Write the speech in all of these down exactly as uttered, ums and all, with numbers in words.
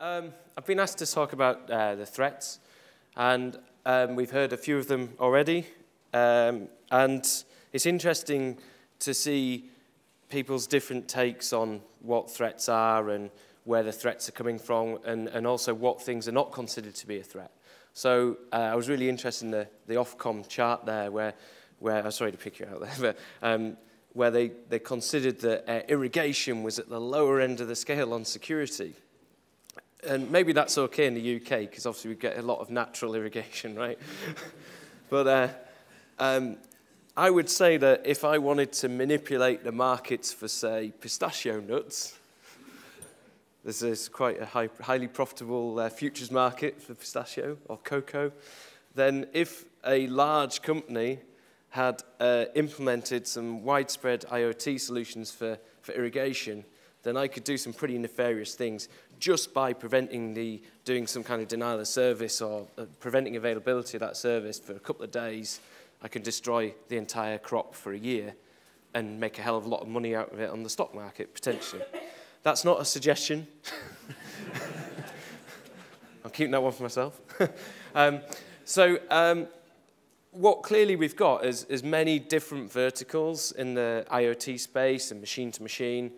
Um, I've been asked to talk about uh, the threats, and um, we've heard a few of them already. Um, and it's interesting to see people's different takes on what threats are and where the threats are coming from, and, and also what things are not considered to be a threat. So uh, I was really interested in the, the Ofcom chart there, where, where I'm sorry to pick you out there, but um, where they, they considered that uh, irrigation was at the lower end of the scale on security. And maybe that's okay in the U K, because obviously we get a lot of natural irrigation, right? But uh, um, I would say that if I wanted to manipulate the markets for, say, pistachio nuts, this is quite a high, highly profitable uh, futures market for pistachio or cocoa, then if a large company had uh, implemented some widespread IoT solutions for, for irrigation, then I could do some pretty nefarious things just by preventing the, doing some kind of denial of service or uh, preventing availability of that service for a couple of days. I could destroy the entire crop for a year and make a hell of a lot of money out of it on the stock market, potentially. That's not a suggestion. I'm keeping that one for myself. um, so um, what clearly we've got is, is many different verticals in the IoT space and machine to machine.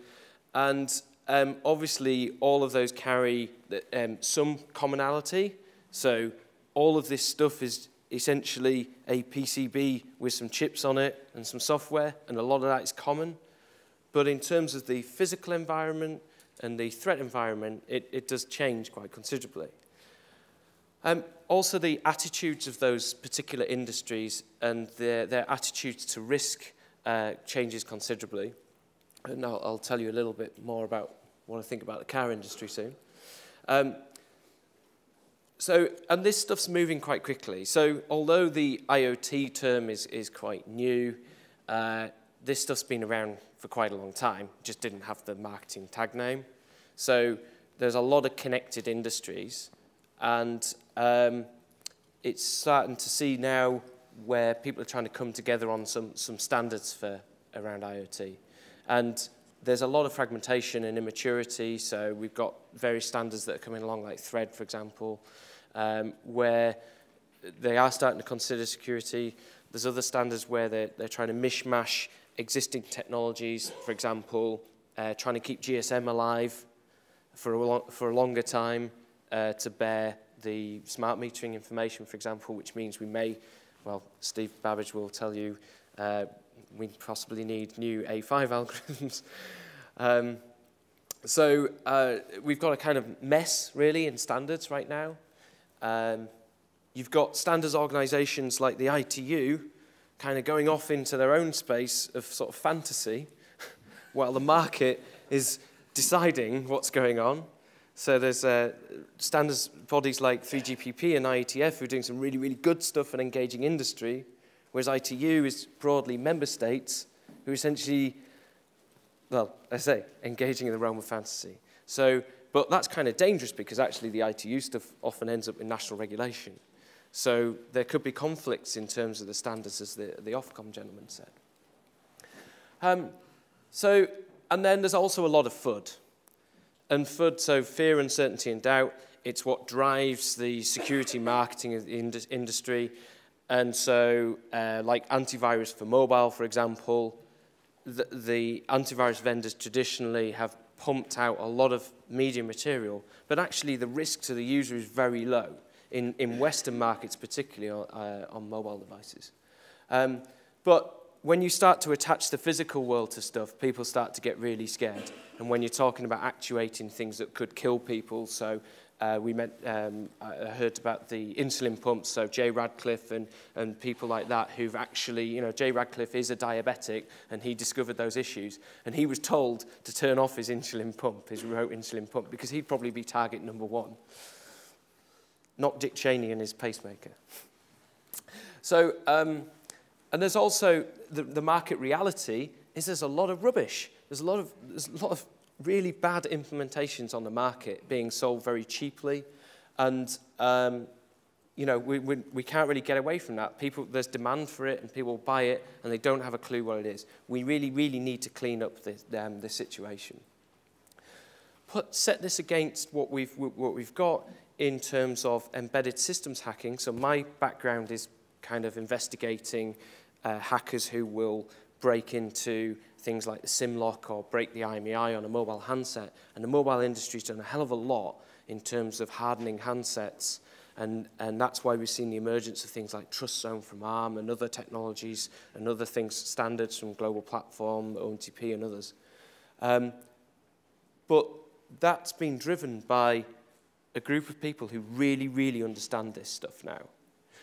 And um, obviously, all of those carry um, some commonality. So all of this stuff is essentially a P C B with some chips on it and some software, and a lot of that is common. But in terms of the physical environment and the threat environment, it, it does change quite considerably. Um, also, the attitudes of those particular industries and their, their attitudes to risk uh, changes considerably. And I'll, I'll tell you a little bit more about what I think about the car industry soon. Um, so, and this stuff's moving quite quickly. So, although the IoT term is, is quite new, uh, this stuff's been around for quite a long time, just didn't have the marketing tag name. So, there's a lot of connected industries, and um, it's starting to see now where people are trying to come together on some, some standards for around IoT. And there's a lot of fragmentation and immaturity, so we've got various standards that are coming along, like Thread, for example, um, where they are starting to consider security. There's other standards where they're, they're trying to mishmash existing technologies, for example, uh, trying to keep G S M alive for a, long, for a longer time uh, to bear the smart metering information, for example, which means we may, well, Steve Babbage will tell you, uh, we possibly need new A five algorithms. um, so uh, we've got a kind of mess, really, in standards right now. Um, you've got standards organizations like the I T U kind of going off into their own space of sort of fantasy while the market is deciding what's going on. So there's uh, standards bodies like three G P P and I E T F who are doing some really, really good stuff and engaging industry, whereas I T U is broadly member states who essentially, well, I say, engaging in the realm of fantasy. So, but that's kind of dangerous because actually the I T U stuff often ends up in national regulation. So there could be conflicts in terms of the standards, as the, the Ofcom gentleman said. Um, so, and then there's also a lot of FUD. And FUD, so fear, uncertainty, and doubt, it's what drives the security marketing of the ind- industry. And so, uh, like antivirus for mobile, for example, the, the antivirus vendors traditionally have pumped out a lot of media material, but actually the risk to the user is very low, in, in Western markets, particularly on, uh, on mobile devices. Um, but when you start to attach the physical world to stuff, people start to get really scared. And when you're talking about actuating things that could kill people, so Uh, we met, um, I heard about the insulin pumps, so Jay Radcliffe and, and people like that who've actually, you know, Jay Radcliffe is a diabetic and he discovered those issues. And he was told to turn off his insulin pump, his remote insulin pump, because he'd probably be target number one. Not Dick Cheney and his pacemaker. So, um, and there's also the, the market reality is there's a lot of rubbish. There's a lot of, there's a lot of really bad implementations on the market being sold very cheaply, and um, you know, we, we, we can't really get away from that. People, there's demand for it, and people buy it, and they don't have a clue what it is. We really, really need to clean up the, um, the situation. put, set this against what we've, what we've got in terms of embedded systems hacking. So my background is kind of investigating uh, hackers who will break into things like the SIM lock or break the I M E I on a mobile handset. And the mobile industry's done a hell of a lot in terms of hardening handsets. And, and that's why we've seen the emergence of things like Trust Zone from ARM and other technologies and other things, standards from Global Platform, O M T P and others. Um, but that's been driven by a group of people who really, really understand this stuff now.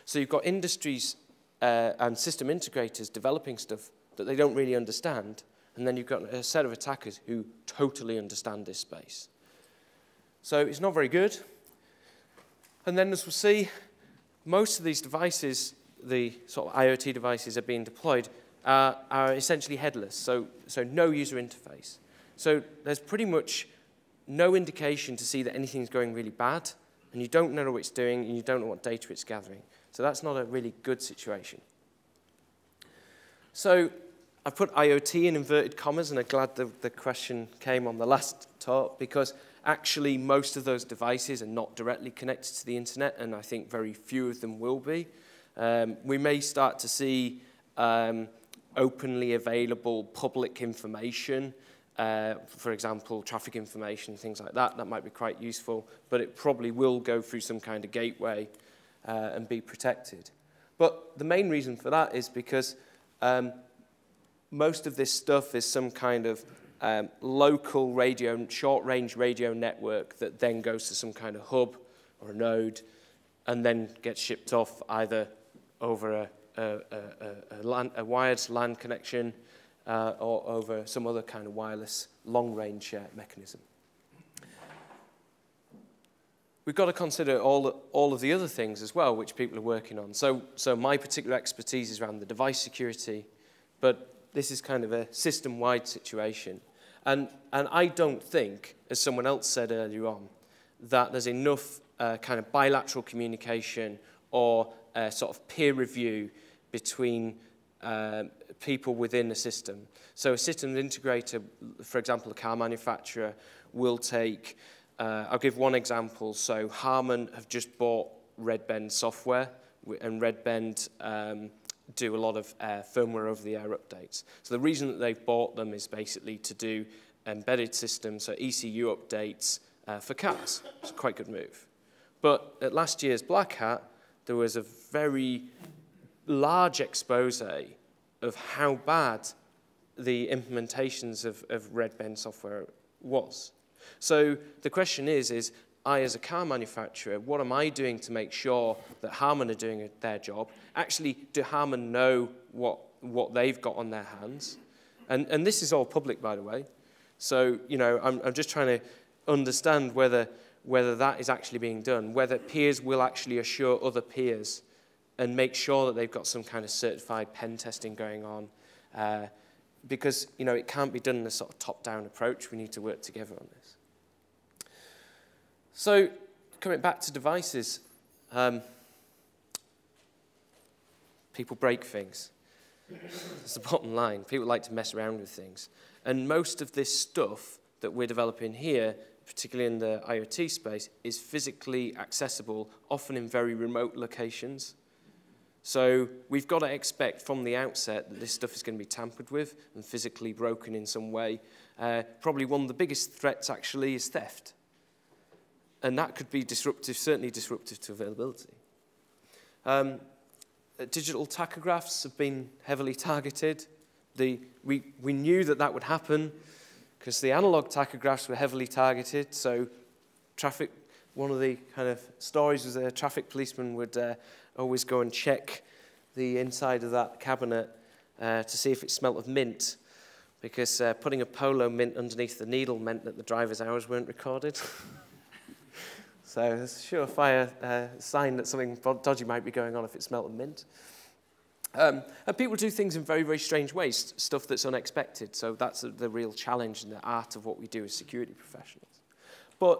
So you've got industries uh, and system integrators developing stuff that they don't really understand, and then you've got a set of attackers who totally understand this space. So it's not very good. And then as we'll see, most of these devices, the sort of IoT devices that are being deployed, uh, are essentially headless, so, so no user interface. So there's pretty much no indication to see that anything's going really bad, and you don't know what it's doing, and you don't know what data it's gathering. So that's not a really good situation. So I've put IoT in inverted commas, and I'm glad the, the question came on the last talk, because actually most of those devices are not directly connected to the internet, and I think very few of them will be. Um, we may start to see um, openly available public information, uh, for example, traffic information, things like that. That might be quite useful, but it probably will go through some kind of gateway uh, and be protected. But the main reason for that is because Um, most of this stuff is some kind of um, local radio, short-range radio network that then goes to some kind of hub or a node and then gets shipped off either over a, a, a, a, LAN, a wired LAN connection uh, or over some other kind of wireless long-range uh, mechanism. We've got to consider all, all of the other things as well, which people are working on. So, so my particular expertise is around the device security, but this is kind of a system-wide situation. And, and I don't think, as someone else said earlier on, that there's enough uh, kind of bilateral communication or uh, sort of peer review between uh, people within a system. So a systems integrator, for example, a car manufacturer, will take Uh, I'll give one example. So Harman have just bought Redbend software, and Redbend um, do a lot of uh, firmware over-the-air updates. So the reason that they've bought them is basically to do embedded systems, so E C U updates uh, for cars. It's a quite good move. But at last year's Black Hat, there was a very large expose of how bad the implementations of, of Redbend software was. So the question is, is I, as a car manufacturer, what am I doing to make sure that Harman are doing their job? Actually, do Harman know what, what they've got on their hands? And, and this is all public, by the way. So, you know, I'm, I'm just trying to understand whether, whether that is actually being done, whether peers will actually assure other peers and make sure that they've got some kind of certified pen testing going on. Uh, because, you know, it can't be done in a sort of top-down approach. We need to work together on this. So coming back to devices, um, people break things. That's the bottom line. People like to mess around with things. And most of this stuff that we're developing here, particularly in the IoT space, is physically accessible, often in very remote locations. So we've got to expect from the outset that this stuff is going to be tampered with and physically broken in some way. Uh, probably one of the biggest threats, actually, is theft. And that could be disruptive, certainly disruptive to availability. Um, digital tachographs have been heavily targeted. The, we, we knew that that would happen because the analog tachographs were heavily targeted. So traffic, one of the kind of stories was that a traffic policeman would Uh, always go and check the inside of that cabinet uh, to see if it smelt of mint, because uh, putting a polo mint underneath the needle meant that the driver's hours weren't recorded. So it's a surefire uh, sign that something dodgy might be going on if it smelt of mint. Um, and people do things in very, very strange ways, stuff that's unexpected. So that's the real challenge and the art of what we do as security professionals. But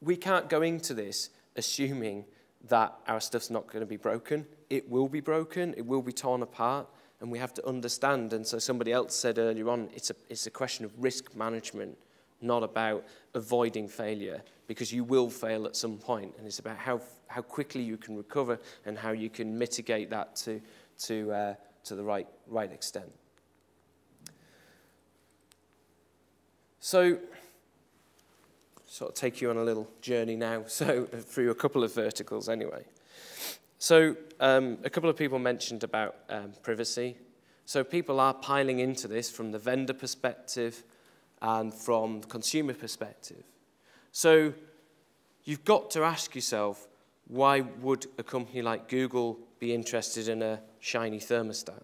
we can't go into this assuming that our stuff's not going to be broken. It will be broken, it will be torn apart, and we have to understand. And so somebody else said earlier on, it's a, it's a question of risk management not about avoiding failure, because you will fail at some point, and it's about how how quickly you can recover and how you can mitigate that to to uh, to the right right extent. So, sort of take you on a little journey now. So through a couple of verticals, anyway. So um, a couple of people mentioned about um, privacy. So people are piling into this from the vendor perspective and from the consumer perspective. So you've got to ask yourself, why would a company like Google be interested in a shiny thermostat?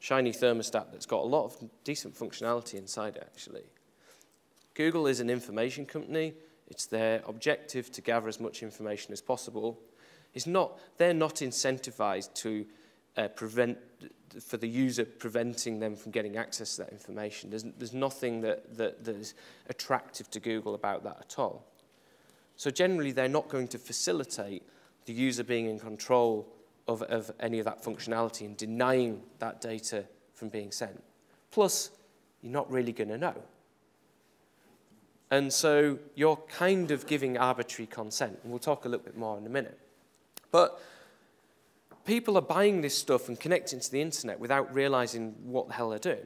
Shiny thermostat that's got a lot of decent functionality inside it, actually. Google is an information company. It's their objective to gather as much information as possible. It's not, they're not incentivized to uh, prevent, for the user preventing them from getting access to that information. There's, there's nothing that, that, that is attractive to Google about that at all. So generally, they're not going to facilitate the user being in control of, of any of that functionality and denying that data from being sent. Plus, you're not really going to know. And so you're kind of giving arbitrary consent, and we'll talk a little bit more in a minute. But people are buying this stuff and connecting to the internet without realizing what the hell they're doing.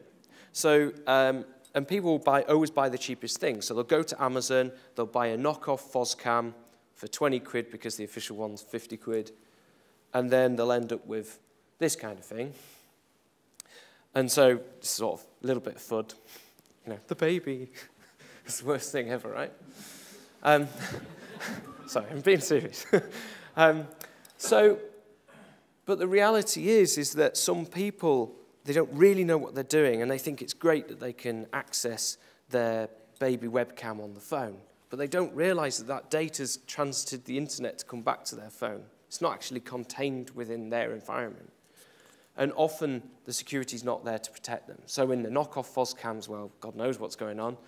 So, um, and people will buy, always buy the cheapest thing. So they'll go to Amazon, they'll buy a knockoff Foscam for twenty quid because the official one's fifty quid, and then they'll end up with this kind of thing. And so, sort of a little bit of F U D, you know, the baby. It's the worst thing ever, right? Um, sorry, I'm being serious. um, so, but the reality is, is that some people, they don't really know what they're doing, and they think it's great that they can access their baby webcam on the phone, but they don't realize that that data's transited the internet to come back to their phone. It's not actually contained within their environment. And often, the security's not there to protect them. So in the knockoff Foscams, well, God knows what's going on.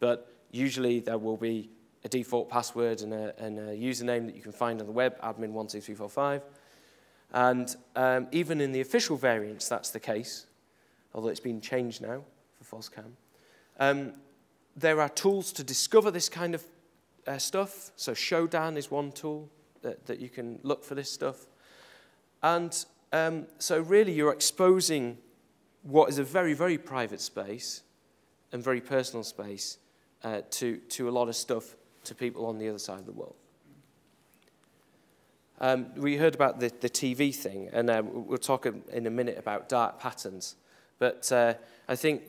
But usually there will be a default password and a, and a username that you can find on the web, admin one two three four five. And um, even in the official variants, that's the case, although it's been changed now for Foscam. Um, there are tools to discover this kind of uh, stuff. So Shodan is one tool that, that you can look for this stuff. And um, so really you're exposing what is a very, very private space and very personal space Uh, to, to a lot of stuff to people on the other side of the world. Um, we heard about the, the T V thing, and uh, we'll talk in a minute about dark patterns. But uh, I think,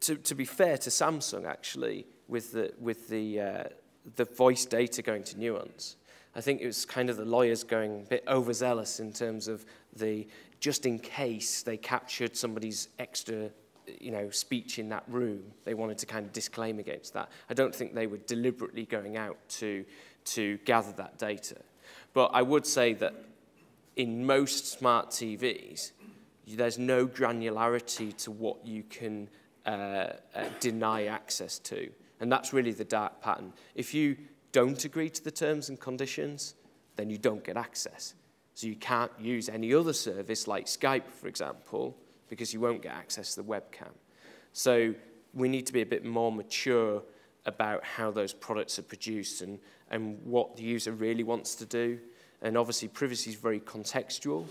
to, to be fair to Samsung, actually, with, the, with the, uh, the voice data going to Nuance, I think it was kind of the lawyers going a bit overzealous in terms of the just in case they captured somebody's extra you know, speech in that room. They wanted to kind of disclaim against that. I don't think they were deliberately going out to, to gather that data. But I would say that in most smart T Vs, there's no granularity to what you can uh, uh, deny access to. And that's really the dark pattern. If you don't agree to the terms and conditions, then you don't get access. So you can't use any other service like Skype, for example, because you won't get access to the webcam. So we need to be a bit more mature about how those products are produced and, and what the user really wants to do. And obviously, privacy is very contextual.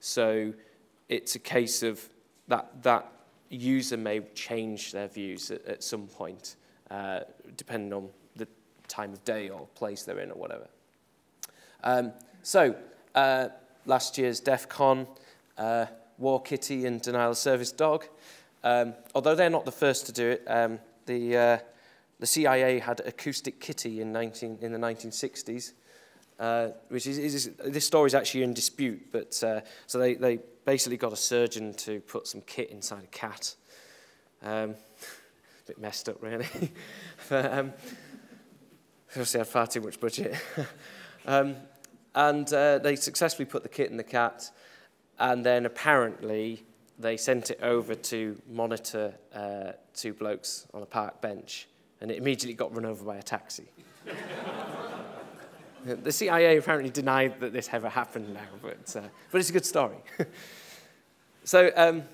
So it's a case of that, that user may change their views at, at some point, uh, depending on the time of day or place they're in or whatever. Um, so uh, last year's DEF CON, uh, War Kitty and denial of service dog. Um, although they're not the first to do it, um, the, uh, the C I A had acoustic kitty in, nineteen, in the nineteen sixties, uh, which is, is, this story's actually in dispute, but uh, so they, they basically got a surgeon to put some kit inside a cat. Um, a bit messed up, really. But, um, obviously had far too much budget. um, and uh, they successfully put the kit in the cat. And then apparently they sent it over to monitor uh, two blokes on a park bench, and it immediately got run over by a taxi. The C I A apparently denied that this ever happened now, but, uh, but it's a good story. So um,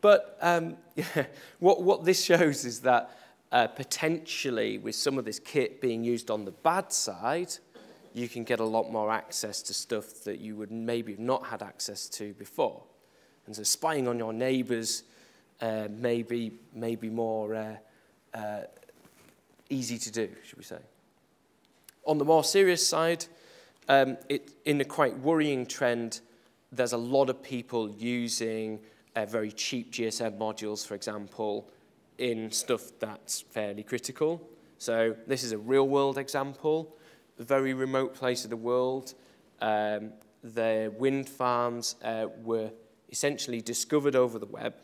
But um, yeah, what, what this shows is that uh, potentially with some of this kit being used on the bad side, you can get a lot more access to stuff that you would maybe have not had access to before. And so spying on your neighbors uh, may be, may be more uh, uh, easy to do, should we say. On the more serious side, um, it, in a quite worrying trend, there's a lot of people using uh, very cheap G S M modules, for example, in stuff that's fairly critical. So this is a real-world example. A very remote place of the world. Um, their wind farms uh, were essentially discovered over the web,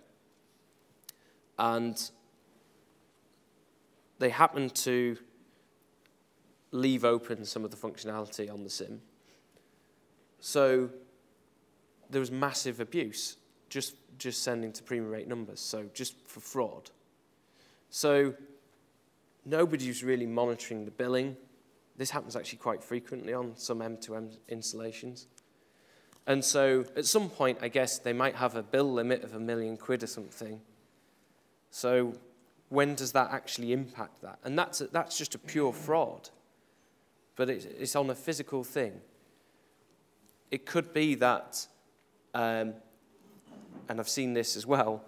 and they happened to leave open some of the functionality on the SIM. So there was massive abuse, just, just sending to premium rate numbers, so just for fraud. So nobody's really monitoring the billing. This happens actually quite frequently on some M two M installations. And so at some point, I guess, they might have a bill limit of a million quid or something. So when does that actually impact that? And that's, a, that's just a pure fraud. But it's, it's on a physical thing. It could be that, um, and I've seen this as well,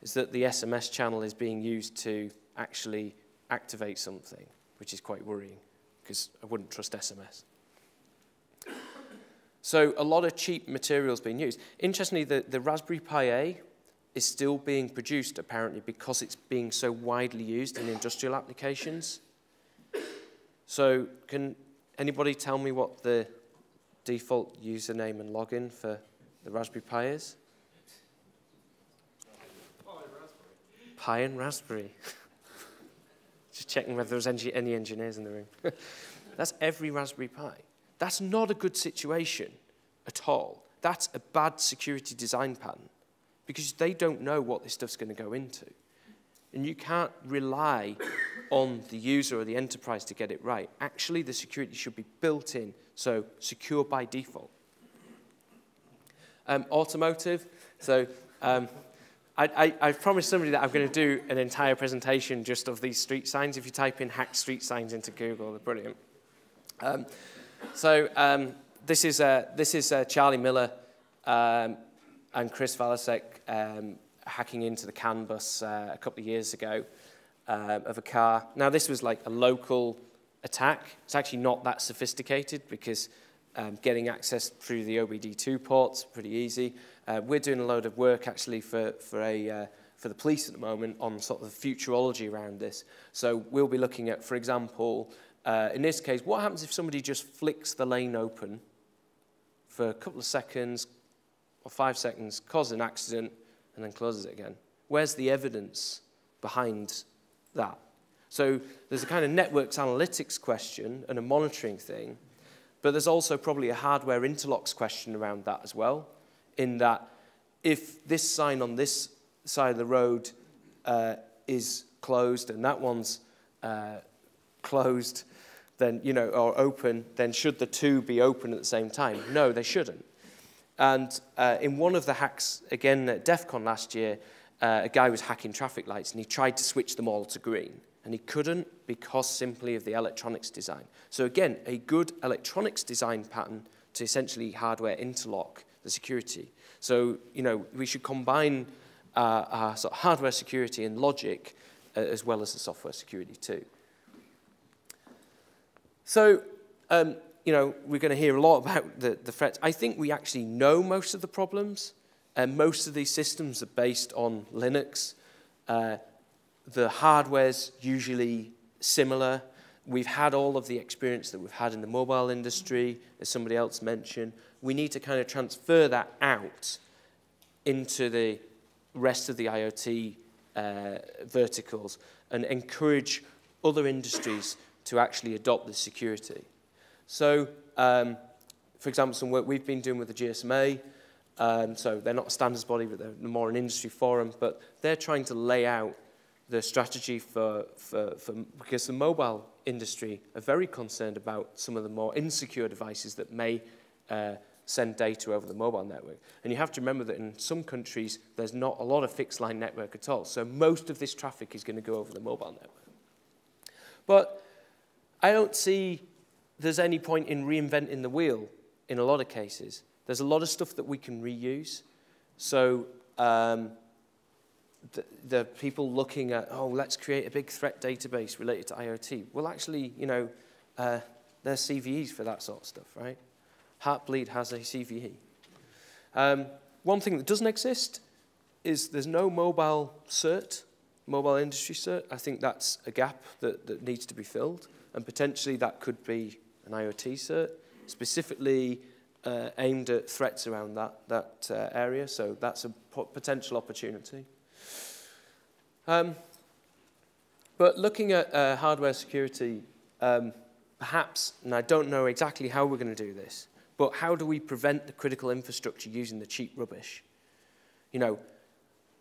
is that the S M S channel is being used to actually activate something, which is quite worrying, because I wouldn't trust S M S. So a lot of cheap materials being used. Interestingly, the, the Raspberry Pi A is still being produced, apparently, because it's being so widely used in industrial applications. So can anybody tell me what the default username and login for the Raspberry Pi is? Pi and Raspberry. Pi and Raspberry. Just checking whether there's any engineers in the room. That's every Raspberry Pi. That's not a good situation at all. That's a bad security design pattern, because they don't know what this stuff's going to go into. And you can't rely on the user or the enterprise to get it right. Actually, the security should be built in, so secure by default. Um, automotive. So um, I, I, I promised somebody that I'm going to do an entire presentation just of these street signs. If you type in hack street signs into Google, they're brilliant. Um, so um, this is, uh, this is uh, Charlie Miller um, and Chris Valasek um, hacking into the CAN bus uh, a couple of years ago uh, of a car. Now, this was like a local attack. It's actually not that sophisticated, because um, getting access through the O B D two port's pretty easy. Uh, we're doing a load of work, actually, for, for, a, uh, for the police at the moment on sort of the futurology around this. So we'll be looking at, for example, uh, in this case, what happens if somebody just flicks the lane open for a couple of seconds or five seconds, causes an accident, and then closes it again? Where's the evidence behind that? So there's a kind of networks analytics question and a monitoring thing, but there's also probably a hardware interlocks question around that as well, in that if this sign on this side of the road uh, is closed and that one's uh, closed, then, you know, or open, then should the two be open at the same time? No, they shouldn't. And uh, in one of the hacks, again, at DEF CON last year, uh, a guy was hacking traffic lights, and he tried to switch them all to green. And he couldn't, because simply of the electronics design. So again, a good electronics design pattern to essentially hardware interlock the security. So, you know, we should combine uh, our sort of hardware security and logic uh, as well as the software security too. So, um, you know, we're going to hear a lot about the, the threats. I think we actually know most of the problems. And most of these systems are based on Linux. Uh, the hardware's usually similar. We've had all of the experience that we've had in the mobile industry, as somebody else mentioned. We need to kind of transfer that out into the rest of the IoT uh, verticals and encourage other industries to actually adopt this security. So, um, for example, some work we've been doing with the G S M A, um, so they're not a standards body, but they're more an industry forum, but they're trying to lay out the strategy for, for, for, because the mobile industry are very concerned about some of the more insecure devices that may uh, send data over the mobile network. And you have to remember that in some countries, there's not a lot of fixed line network at all. So most of this traffic is going to go over the mobile network. But I don't see there's any point in reinventing the wheel in a lot of cases. There's a lot of stuff that we can reuse. So um, the, the people looking at, oh, let's create a big threat database related to IoT. Well, actually, you know, uh, there's C V Es for that sort of stuff, right? Heartbleed has a C V E. Um, one thing that doesn't exist is there's no mobile cert, mobile industry cert. I think that's a gap that, that needs to be filled. And potentially that could be an IoT cert, specifically uh, aimed at threats around that, that uh, area. So that's a potential opportunity. Um, but looking at uh, hardware security, um, perhaps, and I don't know exactly how we're going to do this, but how do we prevent the critical infrastructure using the cheap rubbish? You know,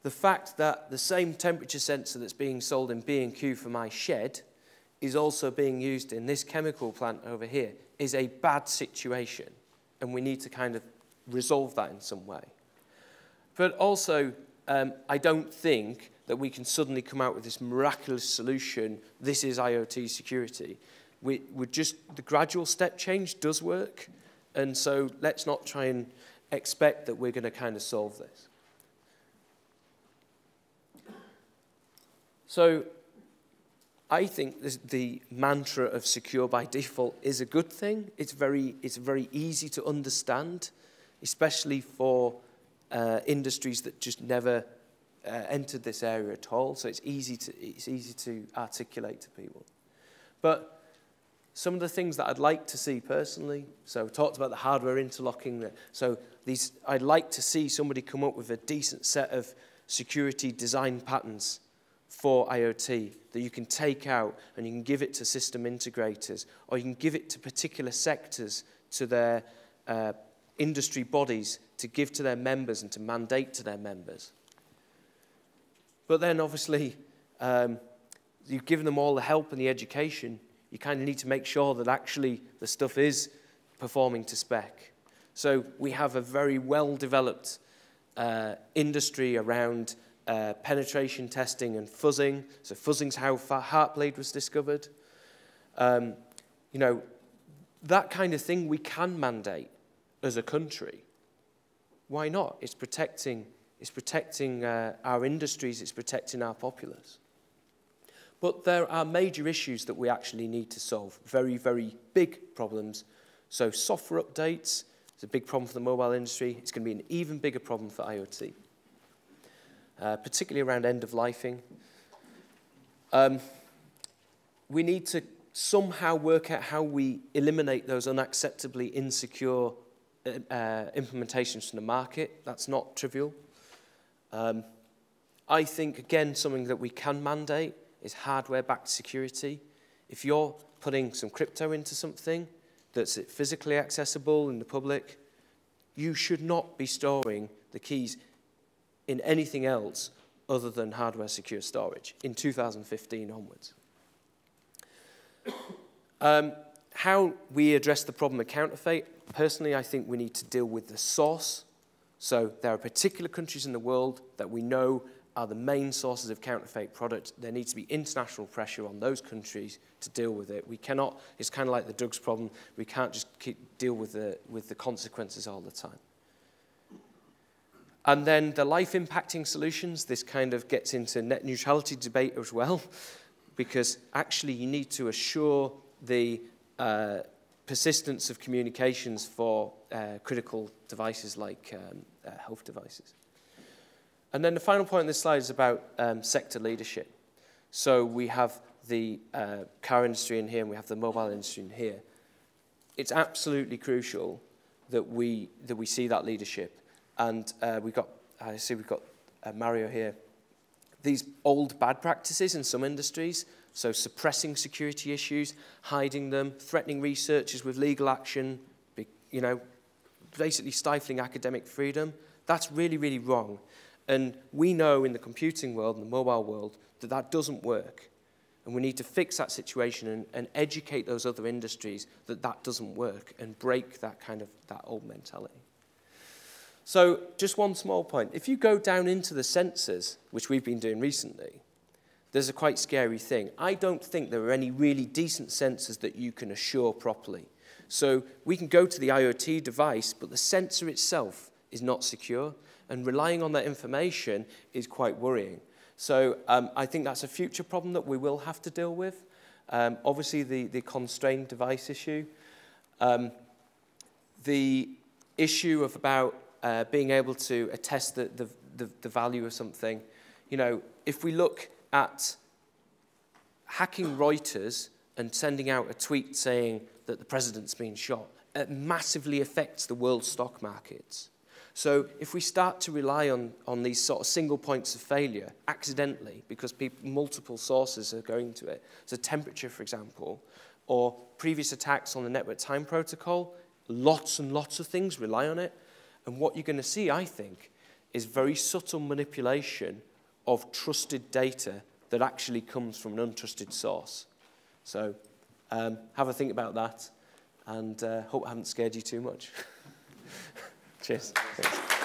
the fact that the same temperature sensor that's being sold in B and Q for my shed is also being used in this chemical plant over here is a bad situation, and we need to kind of resolve that in some way. But also, um, I don't think that we can suddenly come out with this miraculous solution, this is IoT security. We, we're just, the gradual step change does work, and so let's not try and expect that we're going to kind of solve this. So I think this, the mantra of secure by default is a good thing. It's very, it's very easy to understand, especially for uh, industries that just never uh, entered this area at all. So it's easy to, it's easy to articulate to people. But some of the things that I'd like to see personally, so talked about the hardware interlocking there. So these, I'd like to see somebody come up with a decent set of security design patterns for IoT that you can take out and you can give it to system integrators, or you can give it to particular sectors, to their uh, industry bodies, to give to their members and to mandate to their members. But then obviously, um, you've given them all the help and the education. You kind of need to make sure that actually the stuff is performing to spec. So we have a very well-developed uh, industry around uh, penetration testing and fuzzing. So fuzzing's how Heartbleed was discovered. Um, you know, that kind of thing we can mandate as a country. Why not? It's protecting, it's protecting uh, our industries. It's protecting our populace. But there are major issues that we actually need to solve, very, very big problems. So software updates is a big problem for the mobile industry. It's going to be an even bigger problem for IoT, uh, particularly around end-of-lifing. Um, we need to somehow work out how we eliminate those unacceptably insecure uh, implementations from the market. That's not trivial. Um, I think, again, something that we can mandate is hardware-backed security. If you're putting some crypto into something that's physically accessible in the public, you should not be storing the keys in anything else other than hardware-secure storage in two thousand fifteen onwards. Um, how we address the problem of counterfeit, personally, I think we need to deal with the source. So there are particular countries in the world that we know are the main sources of counterfeit products. There needs to be international pressure on those countries to deal with it. We cannot, it's kind of like the drugs problem, we can't just keep, deal with the, with the consequences all the time. And then the life-impacting solutions, this kind of gets into net neutrality debate as well, because actually you need to assure the uh, persistence of communications for uh, critical devices like um, uh, health devices. And then the final point on this slide is about um, sector leadership. So we have the uh, car industry in here, and we have the mobile industry in here. It's absolutely crucial that we, that we see that leadership. And uh, we've got, I see we've got uh, Mario here. These old bad practices in some industries, so suppressing security issues, hiding them, threatening researchers with legal action, you know, basically stifling academic freedom, that's really, really wrong. And we know in the computing world and the mobile world that that doesn't work. And we need to fix that situation and, and educate those other industries that that doesn't work and break that kind of that old mentality. So just one small point. If you go down into the sensors, which we've been doing recently, there's a quite scary thing. I don't think there are any really decent sensors that you can assure properly. So we can go to the IoT device, but the sensor itself is not secure. And relying on that information is quite worrying. So um, I think that's a future problem that we will have to deal with. Um, obviously, the, the constrained device issue. Um, the issue of about uh, being able to attest the, the, the, the value of something. You know, if we look at hacking Reuters and sending out a tweet saying that the president's been shot, it massively affects the world's stock markets. So if we start to rely on, on these sort of single points of failure accidentally, because people, multiple sources are going to it, so temperature, for example, or previous attacks on the network time protocol, lots and lots of things rely on it. And what you're going to see, I think, is very subtle manipulation of trusted data that actually comes from an untrusted source. So um, have a think about that, and uh, hope I haven't scared you too much. Cheers. Thanks.